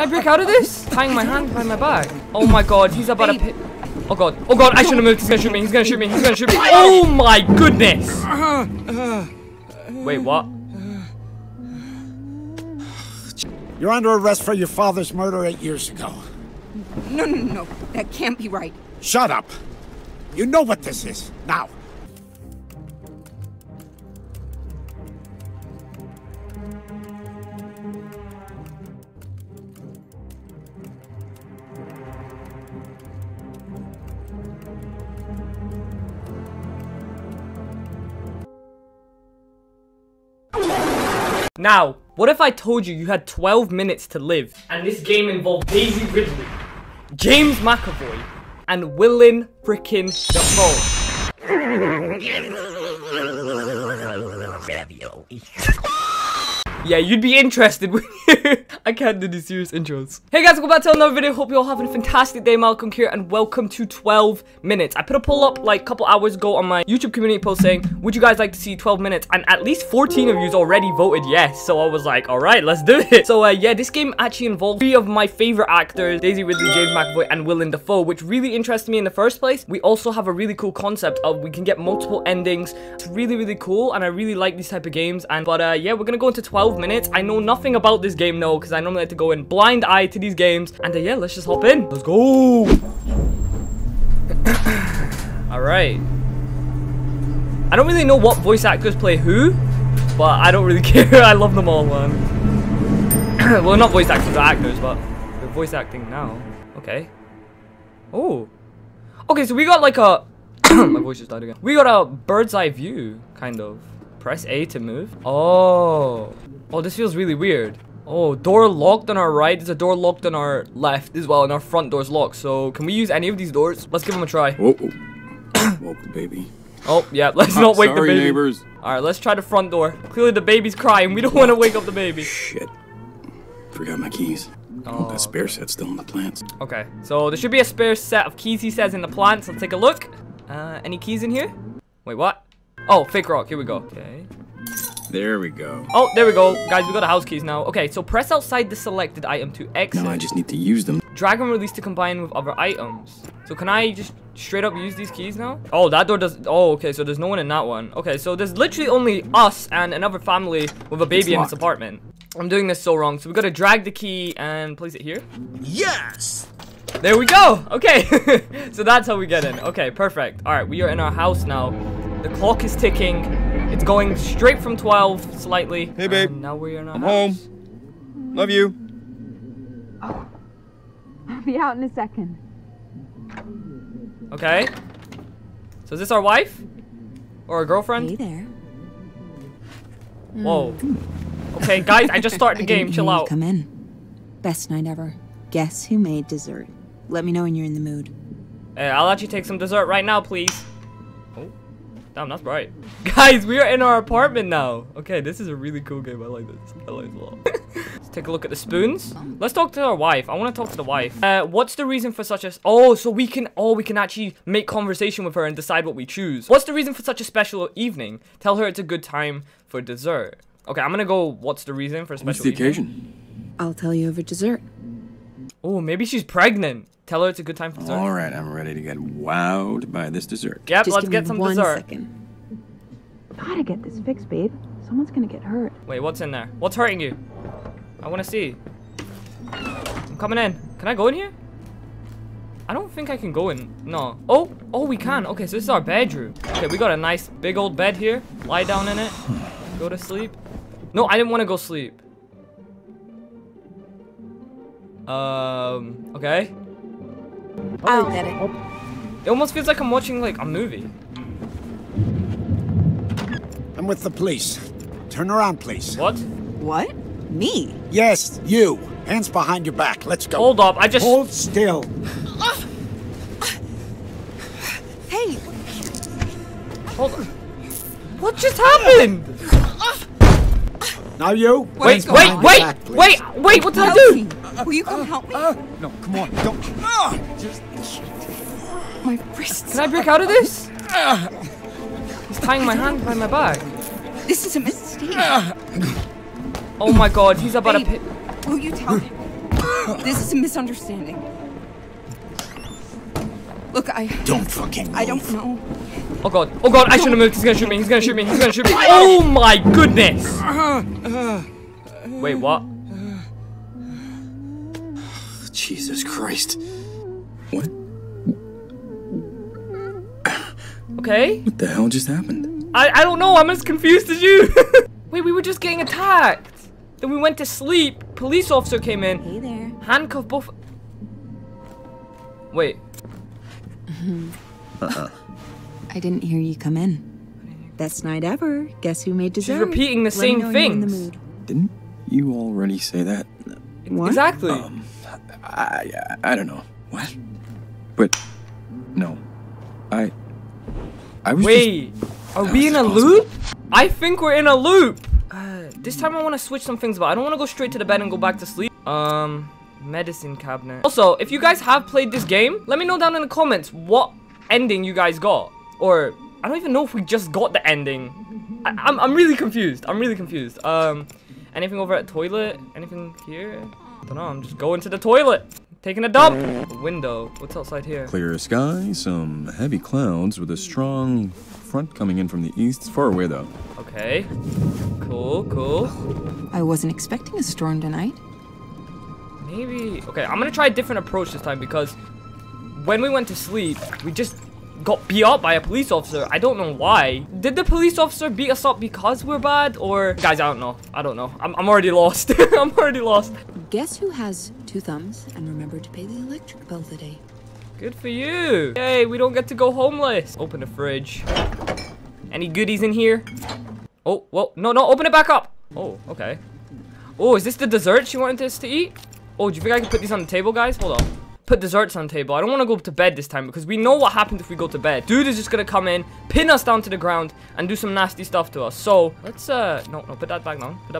Can I break out of this? Tying my hand behind my back. Oh my god, he's about to... Oh god. Oh god, I shouldn't have moved. He's gonna shoot me. He's gonna shoot me. He's gonna shoot me. Oh my goodness. Wait, what? You're under arrest for your father's murder 8 years ago. No, no, no. That can't be right. Shut up. You know what this is. Now. Now, what if I told you you had 12 minutes to live, and this game involved Daisy Ridley, James McAvoy, and Willem frickin' Dafoe? Yeah, you'd be interested. I can't do these serious intros. Hey guys, welcome back to another video. Hope you're all having a fantastic day. Malcolm here, and welcome to 12 minutes. I put a poll up like a couple hours ago on my YouTube community post saying, would you guys like to see 12 minutes? And at least 14 of you already voted yes. So I was like, all right, let's do it. So yeah, this game actually involved 3 of my favorite actors, Daisy Ridley, James McAvoy, and Willem Dafoe, which really interested me in the first place. We also have a really cool concept of we can get multiple endings. It's really, really cool, and I really like these type of games. And yeah, we're gonna go into 12 minutes. I know nothing about this game though, because I normally like to go in blind eye to these games. And yeah, let's just hop in. Let's go. Alright. I don't really know what voice actors play who, but I don't really care. I love them all, man. Well, not voice actors, actors, but they're voice acting now. Okay. Oh. Okay, so we got like a... My voice just died again. We got a bird's eye view, kind of. Press A to move. Oh. Oh, this feels really weird. Oh, door locked on our right. There's a door locked on our left as well, and our front door's locked. So, can we use any of these doors? Let's give them a try. Whoa. Woke the baby. Oh, yeah. Let's not wake the baby. Sorry, neighbors. All right, let's try the front door. Clearly, the baby's crying. We don't want to wake up the baby. Shit. Forgot my keys. Oh, that spare set's still in the plants. Okay. So, there should be a spare set of keys, he says, in the plants. Let's take a look. Any keys in here? Wait, what? Oh, fake rock. Here we go. Okay. There we go. Oh, there we go. Guys, we got the house keys now. Okay, so press outside the selected item to exit. Now I just need to use them. Drag and release to combine with other items. So can I just straight up use these keys now? Oh, that door does... Oh, okay, so there's no one in that one. Okay, so there's literally only us and another family with a baby in this apartment. I'm doing this so wrong. So we got to drag the key and place it here. Yes! There we go. Okay. So that's how we get in. Okay, perfect. All right, we are in our house now. The clock is ticking. It's going straight from 12, slightly. Hey, babe. Now we're in our house. Home. Love you. Oh. I'll be out in a second. Okay. So is this our wife? Or our girlfriend? Hey there. Whoa. Okay, guys, I just started the game. Chill out. Come in. Best night ever. Guess who made dessert? Let me know when you're in the mood. Hey, I'll actually take some dessert right now, please. Damn, that's bright. Guys, we are in our apartment now. Okay, this is a really cool game. I like this. I like it a lot. Let's take a look at the spoons. Let's talk to our wife. I want to talk to the wife. What's the reason for such a... Oh, so we can... Oh, we can actually make conversation with her and decide what we choose. What's the reason for such a special evening? Tell her it's a good time for dessert. Okay, I'm going to go... What's the reason for a special evening? What's the occasion? I'll tell you over dessert. Oh, maybe she's pregnant. Tell her it's a good time for dessert. All right, I'm ready to get wowed by this dessert. Yep, just let's get some dessert. Second. Gotta get this fixed, babe. Someone's gonna get hurt. Wait, what's in there? What's hurting you? I want to see. I'm coming in. Can I go in here? I don't think I can go in. No. Oh, oh, we can. Okay, so this is our bedroom. Okay, we got a nice big old bed here. Lie down in it. Go to sleep. No, I didn't want to go sleep. Okay. Oh, I'll get it. Oh. It almost feels like I'm watching, like, a movie. I'm with the police. Turn around, please. What? What? Me? Yes, you. Hands behind your back. Let's go. Hold up, I just... Hold still. Hey. Hold on. What just happened? Now you. Wait, what did I do? Will you come help me? No, come on, don't. Just... My wrists. Can I break out of this? He's tying my hand behind my back. This is a mistake. Oh my god, he's about to... Will you tell him? This is a misunderstanding. Look, I don't know. Oh god, I shouldn't have moved. He's gonna shoot me, he's gonna shoot me. Oh my goodness! Wait, what? Jesus Christ. What? Okay. What the hell just happened? I don't know, I'm as confused as you. Wait, we were just getting attacked. Then we went to sleep. Police officer came in. Hey there. Handcuffed both. Wait. I didn't hear you come in. Best night ever. Guess who made dessert? She's repeating the same things. Didn't you already say that? What? Exactly. I don't know. What? But no. I was just... Are we in a loop? I think we're in a loop. This time I want to switch some things, but I don't want to go straight to the bed and go back to sleep. Medicine cabinet. Also, if you guys have played this game, let me know down in the comments what ending you guys got. Or, I don't even know if we just got the ending. I'm really confused. Anything over at toilet? Anything here? I don't know. I'm just going to the toilet. Taking a dump. Window. What's outside here? Clear sky, some heavy clouds with a strong front coming in from the east. It's far away though. Okay. Cool, cool. I wasn't expecting a storm tonight. Maybe... Okay, I'm gonna try a different approach this time because when we went to sleep, we just got beat up by a police officer. I don't know why. Did the police officer beat us up because we're bad or... Guys, I don't know. I'm already lost. Guess who has two thumbs and remembered to pay the electric bill today? Good for you. Hey, we don't get to go homeless. Open the fridge. Any goodies in here? Oh, whoa. No, no, open it back up. Oh, okay. Oh, is this the dessert she wanted us to eat? Oh, do you think I can put these on the table, guys? Hold on. Put desserts on the table. I don't want to go to bed this time because we know what happens if we go to bed. Dude is just going to come in, pin us down to the ground, and do some nasty stuff to us. So, let's, no, no, put that back down. Put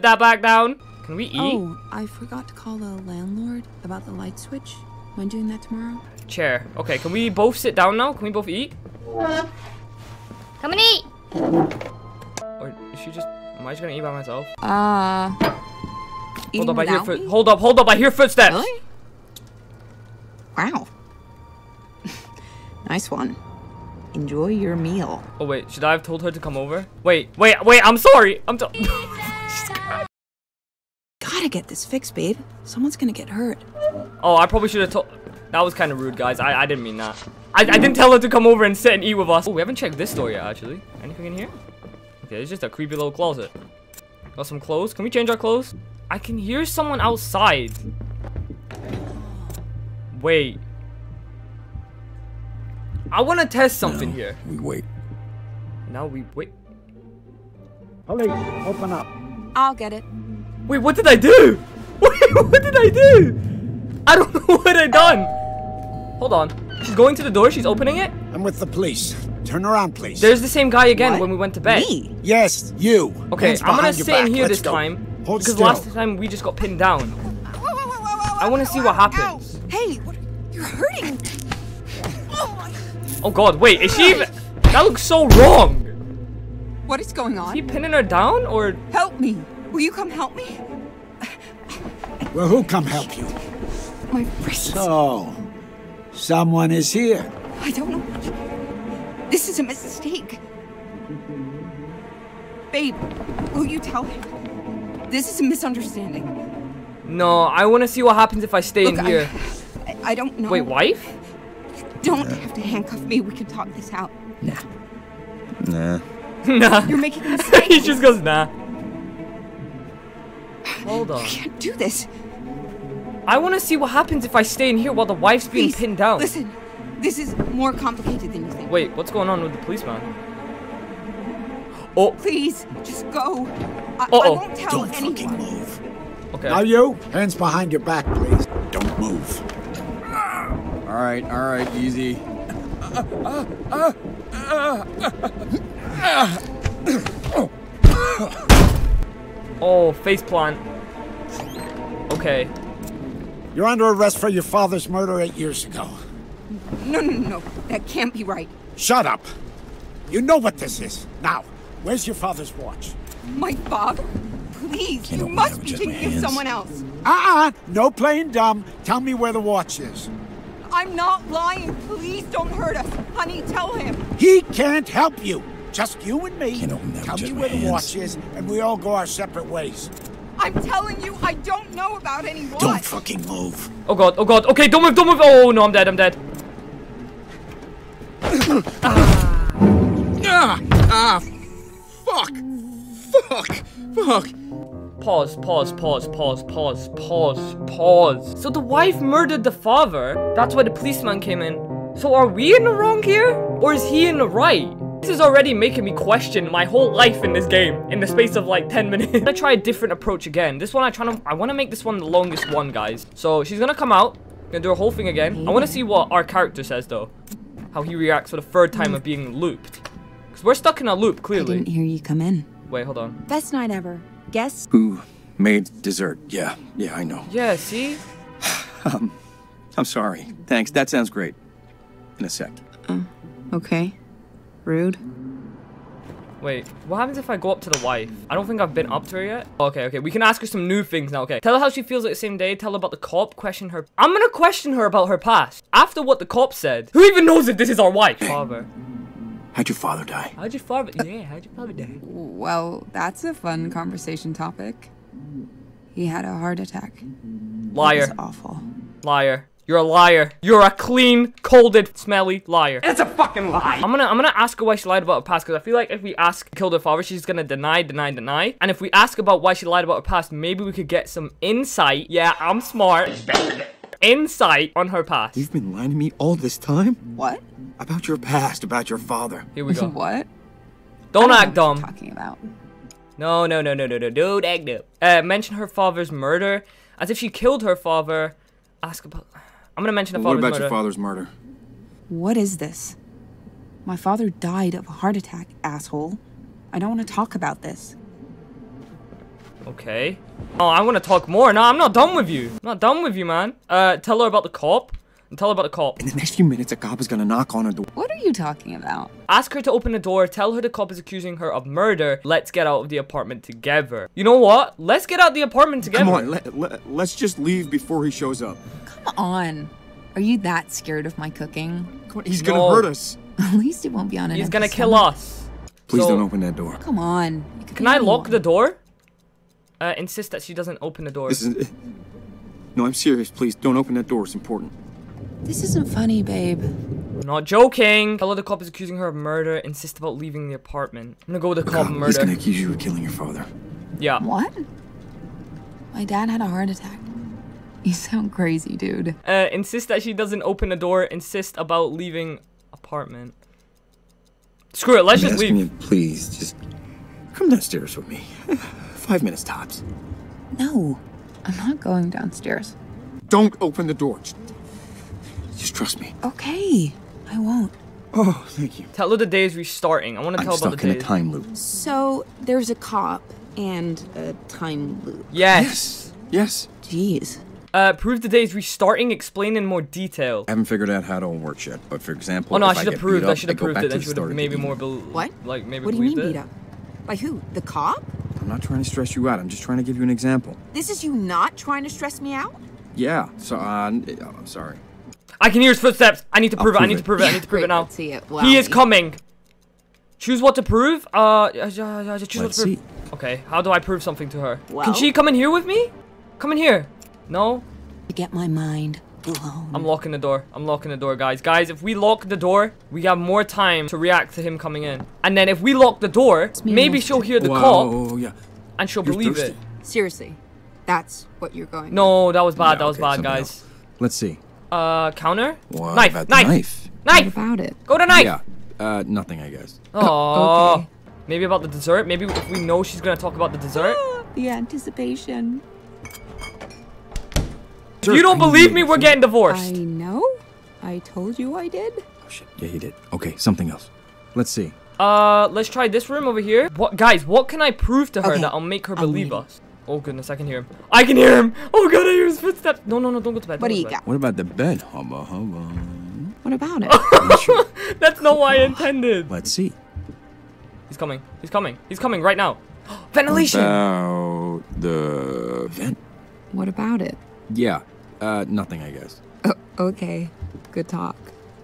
that back down. Can we eat? Oh, I forgot to call the landlord about the light switch. Am I doing that tomorrow? Chair. Okay, can we both sit down now? Can we both eat? Come and eat! Or is she just... Am I just going to eat by myself? Hold up, I hear footsteps. Really? Wow. Nice one. Enjoy your meal. Oh wait, should I have told her to come over? Wait, I'm sorry. Gotta get this fixed, babe. Someone's gonna get hurt. Oh, I probably should have told... That was kind of rude, guys. I didn't mean that. I didn't tell her to come over and sit and eat with us. Oh, we haven't checked this door yet, actually. Anything in here? Okay, it's just a creepy little closet. Got some clothes. Can we change our clothes? I can hear someone outside. Wait. I want to test something here. Now we wait. Holly, open up. I'll get it. Wait, what did I do? What did I do? I don't know what I done. Hold on. She's going to the door. She's opening it. I'm with the police. Turn around, please. There's the same guy again when we went to bed. Me? Yes, you. Okay, I'm going to sit in here this time. Because last time we just got pinned down. Whoa. I want to see what happens. Hey, you're hurting. Oh god, wait, is she even... That looks so wrong. What is going on? Is he pinning her down or... Help me. Will you come help me? Well, who come help you? My wrists. So, someone is here. I don't know. This is a mistake. Babe, will you tell him? This is a misunderstanding. No, I want to see what happens if I stay in here. I don't know. Wait, wife? You don't have to handcuff me. We can talk this out. Nah. You're making a mistake. He just goes, nah. Hold on. You can't do this. I want to see what happens if I stay in here while the wife's being pinned down. Listen, this is more complicated than you think. Wait, what's going on with the policeman? Oh. Please, just go. I won't tell anyone. Fucking move. Okay. Now you, hands behind your back, please. Don't move. All right, easy. Oh, face plant. Okay. You're under arrest for your father's murder 8 years ago. No. That can't be right. Shut up. You know what this is. Now, where's your father's watch? My father? Please, you must be thinking of someone else. No playing dumb. Tell me where the watch is. I'm not lying. Please don't hurt us. Honey, tell him. He can't help you. Just you and me. Tell me where the watch is, and we all go our separate ways. I'm telling you, I don't know about any watch. Don't fucking move. Oh god, oh god. Okay, don't move, don't move. Oh no, I'm dead, I'm dead. Fuck. Pause. So the wife murdered the father. That's why the policeman came in. So are we in the wrong here? Or is he in the right? This is already making me question my whole life in this game in the space of like 10 minutes. I'm gonna try a different approach again. This one I wanna make this one the longest one, guys. So she's gonna come out, gonna do her whole thing again. I wanna see what our character says though. How he reacts for the third time of being looped. Cause we're stuck in a loop, clearly. I didn't hear you come in. Wait, hold on. Best night ever. Guess? Who made dessert? Yeah, I know. Yeah, see? I'm sorry. Thanks. That sounds great. In a sec. Okay. Rude. Wait, what happens if I go up to the wife? I don't think I've been up to her yet. Okay, we can ask her some new things now, okay. Tell her how she feels like the same day, tell her about the cop, question her. I'm gonna question her about her past. After what the cop said. Who even knows if this is our wife? Father. How'd your father die? How'd your father die? Well, that's a fun conversation topic. He had a heart attack. Liar. It was awful. Liar. You're a liar. You're a clean, colded, smelly liar. It's a fucking lie. I'm gonna ask her why she lied about her past, because I feel like if we ask killed her father, she's gonna deny. And if we ask about why she lied about her past, maybe we could get some insight. Yeah, I'm smart. Insight on her past. You've been lying to me all this time? What? About your past, about your father. Here we go. What? Don't act dumb. What are you talking about? No. Don't act dumb. Mention her father's murder. As if she killed her father. Ask about... I'm gonna mention the father's murder. What about your father's murder? What is this? My father died of a heart attack, asshole. I don't want to talk about this. Okay. Oh, I want to talk more. No, I'm not done with you. I'm not done with you, man. Tell her about the cop. In the next few minutes, a cop is gonna knock on her door. What are you talking about? Ask her to open the door. Tell her the cop is accusing her of murder. Let's get out of the apartment together. You know what? Let's get out of the apartment together. Come on, let's just leave before he shows up. Come on. Are you that scared of my cooking? Come on, he's gonna hurt us. At least it won't be on an episode. He's gonna kill us. Please don't open that door. Come on. Can I lock the door? Insist that she doesn't open the door. No, I'm serious. Please don't open that door. It's important. This isn't funny, babe. We're not joking. Hello, the cop is accusing her of murder. Insist about leaving the apartment. I'm gonna go with the cop murder. He's gonna accuse you of killing your father. Yeah. What? My dad had a heart attack. You sound crazy, dude. Insist that she doesn't open the door. Insist about leaving apartment. Screw it. Let's just leave. You, please, just come downstairs with me. 5 minutes tops. No, I'm not going downstairs. Don't open the door. Just trust me. Okay, I won't. Oh, thank you. Tell her the day is restarting. I want to tell about the day. I'm stuck in a time loop. So there's a cop and a time loop. Yes. Jeez. Prove the day is restarting. Explain in more detail. I haven't figured out how it all works yet. But for example, I should have proved. I should have proved it. Then she would have maybe more. What? Like maybe. What do you mean beat up? By who? The cop? I'm not trying to stress you out. I'm just trying to give you an example. This is you not trying to stress me out? Yeah. So I'm sorry. I can hear his footsteps. I need to prove it. I need to prove it now. He is coming. Choose what to prove. Choose what to prove. Okay, how do I prove something to her? Can she come in here with me? Come in here. No? To get my mind blown. I'm locking the door. Guys. If we lock the door, we have more time to react to him coming in. And then if we lock the door, maybe she'll hear the cop. Yeah. And she'll believe it. Seriously, that's what you're going. No, that was bad. That was bad, guys. Let's see. Counter? What about the knife? Knife! What about it? Go to knife! Yeah, nothing, I guess. Oh, okay. Maybe about the dessert? Maybe if we know she's gonna talk about the dessert? The anticipation. If you don't believe me, we're getting divorced. I know. I told you I did. Oh, shit. Yeah, you did. Okay, something else. Let's see. Let's try this room over here. What, guys, what can I prove to her that'll make her believe us? Oh goodness, I can hear him. I can hear him! Oh god, I hear his footsteps! No, don't go to bed. What do you got? What about the bed? What about it? That's not what I intended. Let's see. He's coming. He's coming right now. Ventilation! About the vent. What about it? Yeah, nothing, I guess. Oh, okay, good talk.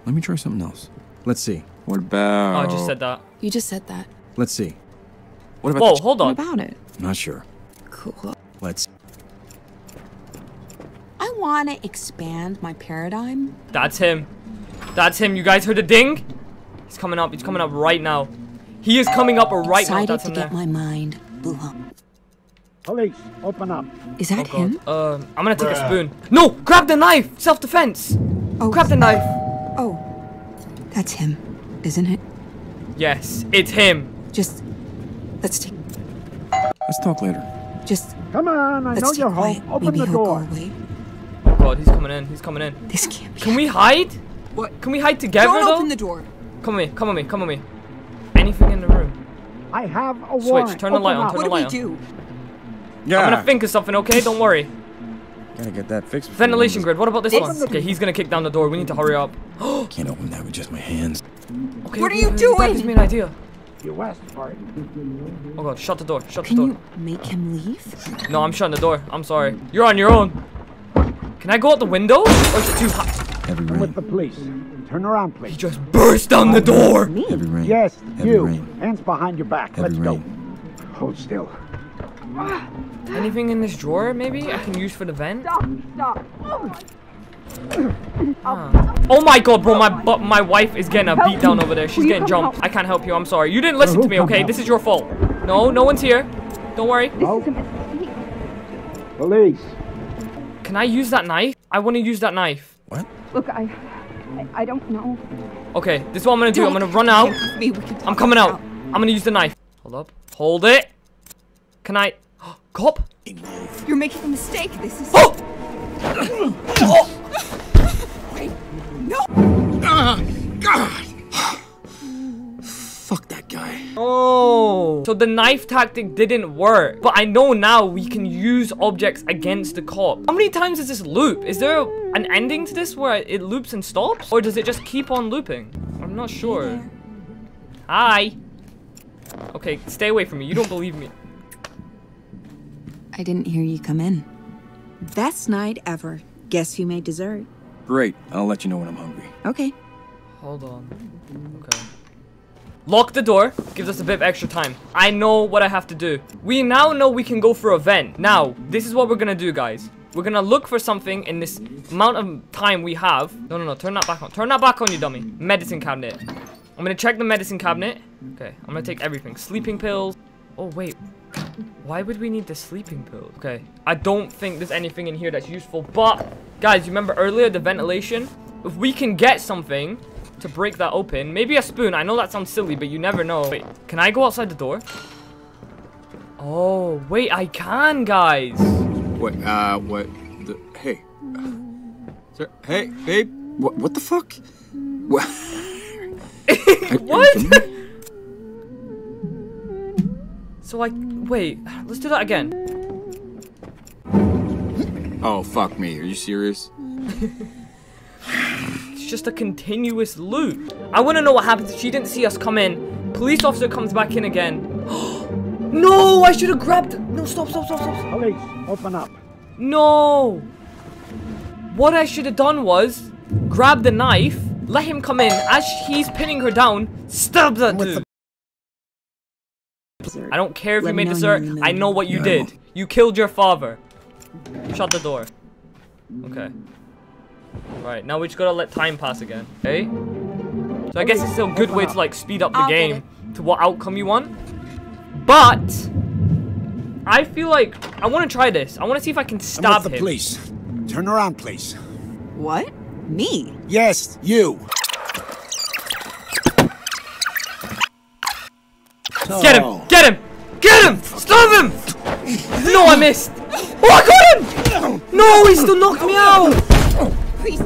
Let me try something else. Let's see. What about... Oh, I just said that. You just said that. Let's see. What about... Whoa, hold on. What about it? Not sure. Cool. Let's... I want to expand my paradigm. That's him. That's him. You guys heard the ding? He's coming up. He's coming up right now. He is coming up right now. That's him. Excited to get my mind blown. Police, open up. Is that him? I'm gonna take a spoon. No, grab the knife. Self-defense. Oh, grab the knife. Oh, that's him, isn't it? Yes, it's him. Just let's talk later. Just come on. I know you're home. Open the door. Oh God, he's coming in. He's coming in. This can't be. Can we hide? What? Can we hide together though? Don't open the door. Come with me. Come with me. Come with me. Anything in the room? I have a warrant. Switch. Turn the light on. Turn the light on. What do we do? Yeah. I'm gonna think of something, okay? Don't worry. Gotta get that fixed. Ventilation grid. What about this one? Okay, he's gonna kick down the door. We need to hurry up. Can't open that with just my hands. Okay, what are you doing? That gives me an idea. You asked for it. Oh God! Shut the door. Shut the door. Can you make him leave? No, I'm shutting the door. I'm sorry. You're on your own. Can I go out the window? Or is it too hot? Heavy rain. With the police. Turn around, please. He just burst down the door. Me? Heavy rain. Yes, heavy rain. Hands behind your back. Heavy Let's go. Hold still. Anything in this drawer, maybe? I can use for the vent? Stop. Oh my God, bro. My wife is getting a beat down over there. She's getting jumped. I can't help you. I'm sorry. You didn't listen to me, okay? This is your fault. No, no one's here. Don't worry. Police. Can I use that knife? I want to use that knife. What? Look, I don't know. Okay, this is what I'm gonna do. I'm gonna run out. I'm coming out. I'm gonna use the knife. Hold up. Hold it. Can I... Cop? You're making a mistake. This is... Oh! Wait, no! God! Fuck that guy. Oh. So the knife tactic didn't work. But I know now we can use objects against the cop. How many times does this loop? Is there an ending to this where it loops and stops? Or does it just keep on looping? I'm not sure. Hi. Okay, stay away from me. You don't believe me. I didn't hear you come in. Best night ever. Guess who made dessert? Great. I'll let you know when I'm hungry. Okay. Hold on. Okay. Lock the door. Gives us a bit of extra time. I know what I have to do. We now know we can go for a vent. Now, this is what we're gonna do, guys. We're gonna look for something in this amount of time we have. No, no, no. Turn that back on. Turn that back on, you dummy. Medicine cabinet. I'm gonna check the medicine cabinet. Okay. I'm gonna take everything. Sleeping pills. Oh, wait. Why would we need the sleeping pills? Okay. I don't think there's anything in here that's useful. But, guys, you remember earlier the ventilation? If we can get something... to break that open. Maybe a spoon. I know that sounds silly, but you never know. Wait, can I go outside the door? Oh, wait, I can, guys. What? Hey. Sir, hey, babe. What the fuck? What? What? So I, wait, let's do that again. Oh, fuck me. Are you serious? Just a continuous loop. I want to know what happens if she didn't see us come in. Police officer comes back in again. No, I should have grabbed it. No, stop. Police, open up. No. What I should have done was grab the knife, let him come in. As he's pinning her down, stab that dude. I don't care if you made dessert. I know what you did. You killed your father. Shut the door. Okay. Alright, now we just gotta let time pass again, okay? So I guess it's still a good way to, like, speed up the game to what outcome you want. But, I feel like I want to try this. I want to see if I can stop him. Please, turn around, please. What? Me? Yes, you. Get him! Get him! Get him! Stop him! No, I missed. Oh, I got him! No, he still knocked me out! Please.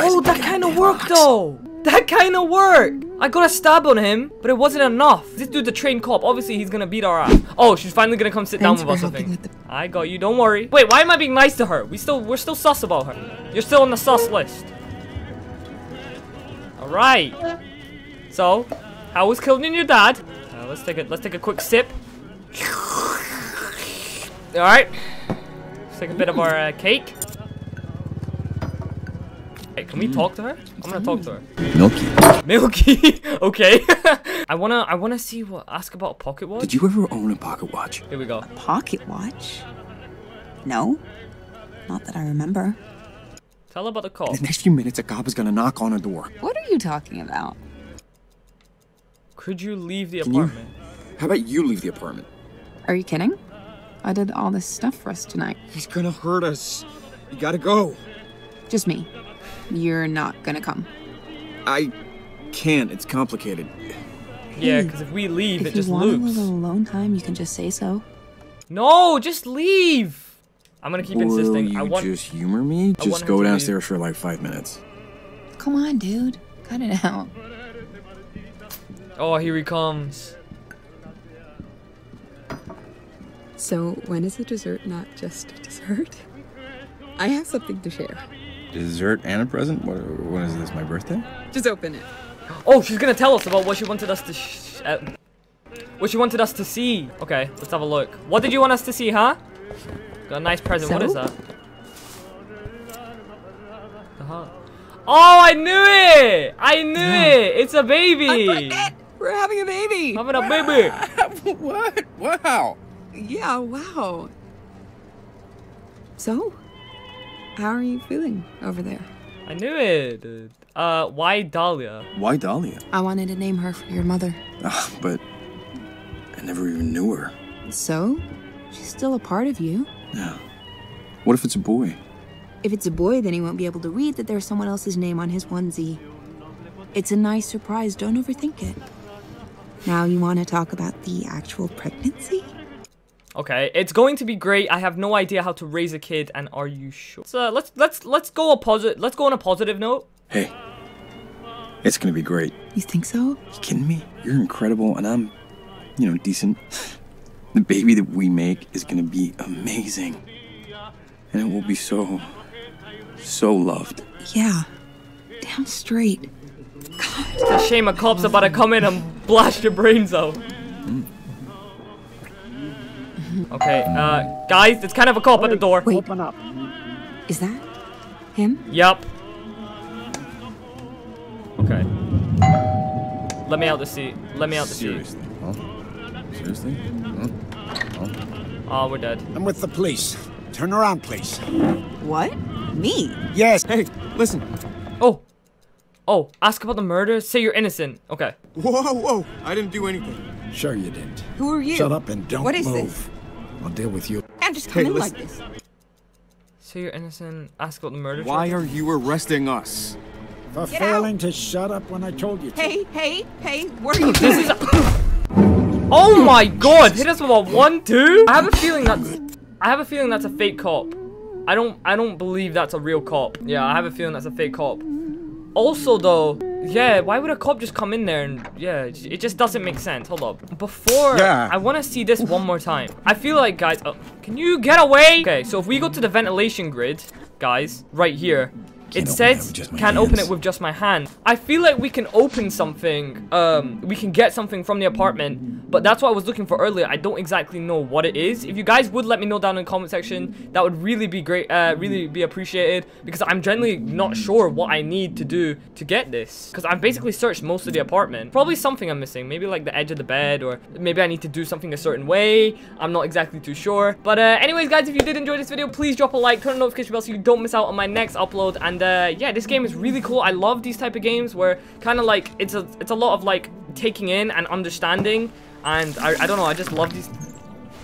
Oh, that kind of worked though. That kind of worked. I got a stab on him, but it wasn't enough. This dude's a trained cop. Obviously, he's gonna beat our ass. Oh, she's finally gonna come sit down with us. I think. I got you. Don't worry. Wait, why am I being nice to her? We're still sus about her. You're still on the sus list. All right. So, I was killing your dad. Let's take a quick sip. Alright. Let's take a bit of our cake. Hey, can we talk to her? I'm gonna talk to her. Milky. Milky? Okay. I wanna see what ask about a pocket watch. Did you ever own a pocket watch? Here we go. A pocket watch? No. Not that I remember. Tell her about the cop. In the next few minutes, a cop is gonna knock on her door. What are you talking about? Could you leave the apartment? How about you leave the apartment? Are you kidding? I did all this stuff for us tonight. He's gonna hurt us. You gotta go. Just me. You're not gonna come. I can't. It's complicated. Yeah, because if we leave, it just loops. If you want a little alone time, you can just say so. No, just leave. I'm gonna keep insisting. I want you just humor me. Just go downstairs for like 5 minutes. Come on, dude. Cut it out. Oh, here he comes. So, when is a dessert not just a dessert? I have something to share. Dessert and a present? When is this, my birthday? Just open it. Oh, she's gonna tell us about what she wanted us to what she wanted us to see. Okay, let's have a look. What did you want us to see, huh? Got a nice present. So? What is that? Oh, I knew it! I knew it! It's a baby! We're having a baby! Having a baby! What? Wow! Yeah, wow. So, how are you feeling over there? I knew it. Why Dahlia? Why Dahlia? I wanted to name her for your mother. But I never even knew her. So, she's still a part of you. Yeah. What if it's a boy? If it's a boy, then he won't be able to read that there's someone else's name on his onesie. It's a nice surprise. Don't overthink it. Now you want to talk about the actual pregnancy? Okay, it's going to be great. I have no idea how to raise a kid, and are you sure? So let's go on a positive note. Hey, it's gonna be great. You think so? You kidding me? You're incredible, and I'm, you know, decent. The baby that we make is gonna be amazing, and it will be so loved. Yeah, damn straight. God. It's a shame a cop's about to come in and blast your brains out. Okay, guys, it's kind of a cop at the door. Wait. Open up. Is that him? Yep. Okay. Let me out the seat. Let me out the seat. Seriously? Oh, we're dead. I'm with the police. Turn around, please. What? Me? Yes. Hey, listen. Oh. Oh, ask about the murder. Say you're innocent. Okay. Whoa, whoa. I didn't do anything. Sure you didn't. Who are you? Shut up and don't move. What is this? I'll deal with you. I'm just coming like this. So you're innocent. Ask about the murder. Why are you arresting us? For failing to shut up when I told you to. Hey, hey, hey, where are you? This is. Oh my God! Hit us with a 1-2. I have a feeling that's. I have a feeling that's a fake cop. I don't believe that's a real cop. Yeah, I have a feeling that's a fake cop. Also, though. Yeah, why would a cop just come in there and... Yeah, it just doesn't make sense. Hold up. Before... Yeah. I want to see this one more time. I feel like, guys... Oh, can you get away? Okay, so if we go to the ventilation grid, guys, right here, it says, can't open it with just my hand. I feel like we can open something. We can get something from the apartment, but that's what I was looking for earlier. I don't exactly know what it is. If you guys would let me know down in the comment section, that would really be great, really be appreciated, because I'm generally not sure what I need to do to get this, because I've basically searched most of the apartment. Probably something I'm missing, maybe like the edge of the bed, or maybe I need to do something a certain way. I'm not exactly too sure, but anyways, guys, if you did enjoy this video, please drop a like, turn on the notification bell so you don't miss out on my next upload, and yeah, this game is really cool. I love these type of games where kind of like it's a lot of like taking in and understanding, and I don't know, I just love these. Is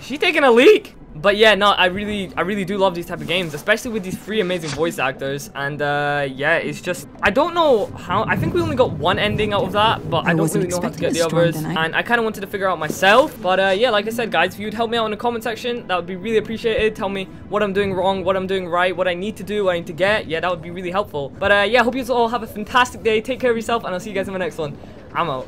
she taking a leak? But yeah, no, I really do love these type of games, especially with these three amazing voice actors. And yeah, it's just, I don't know how. I think we only got one ending out of that, but I don't really know how to get the others, and I kind of wanted to figure out myself. But yeah, like I said, guys, if you'd help me out in the comment section, that would be really appreciated. Tell me what I'm doing wrong, what I'm doing right, what I need to do, what I need to get. Yeah, that would be really helpful. But yeah, hope you all have a fantastic day. Take care of yourself, and I'll see you guys in the next one. I'm out.